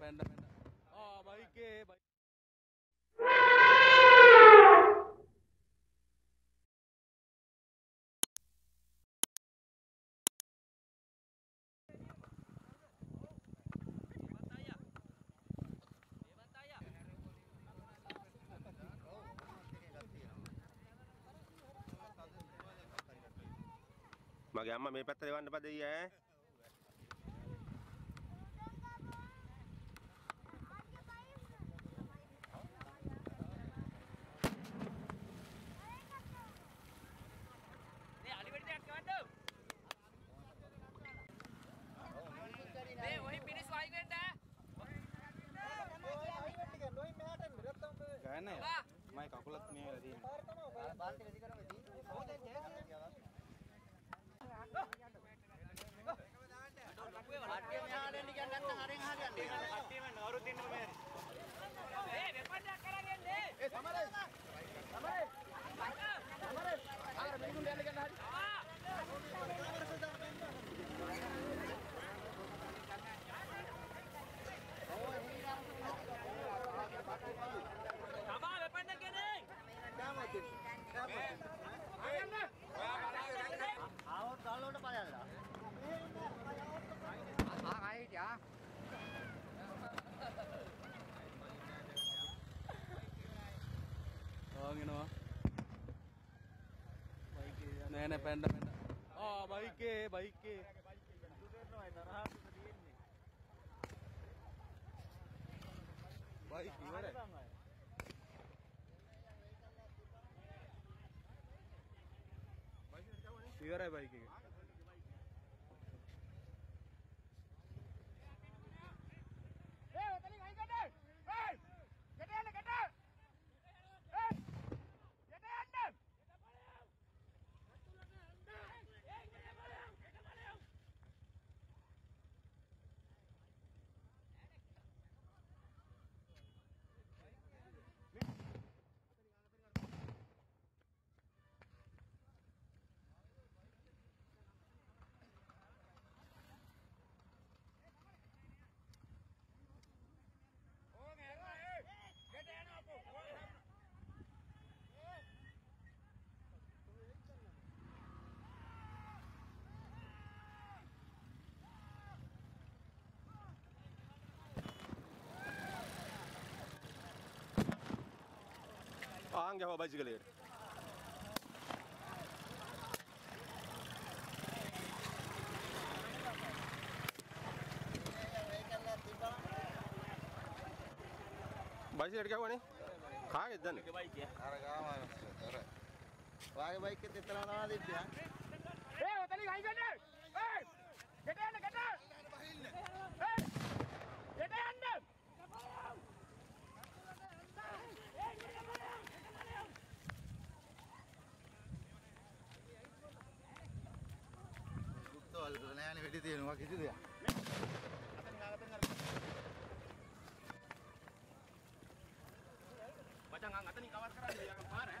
baik. Magama may patrewan pa diya eh. Baik ke. Baik. Angga hoba juga lihat. Baju lihat kau ni? Kaget dan. Baik baik kita terang terang di sini. Hei, hotel ini kaget ni. Hei, kita. Hei, kita anda. Baca ngangkat nih kawat keran dia akan parah.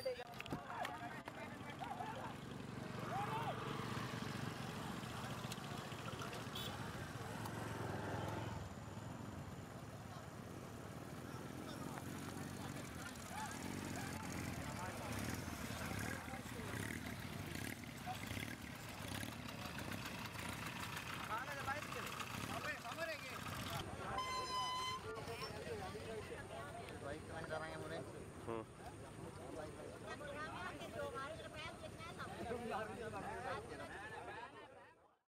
ada.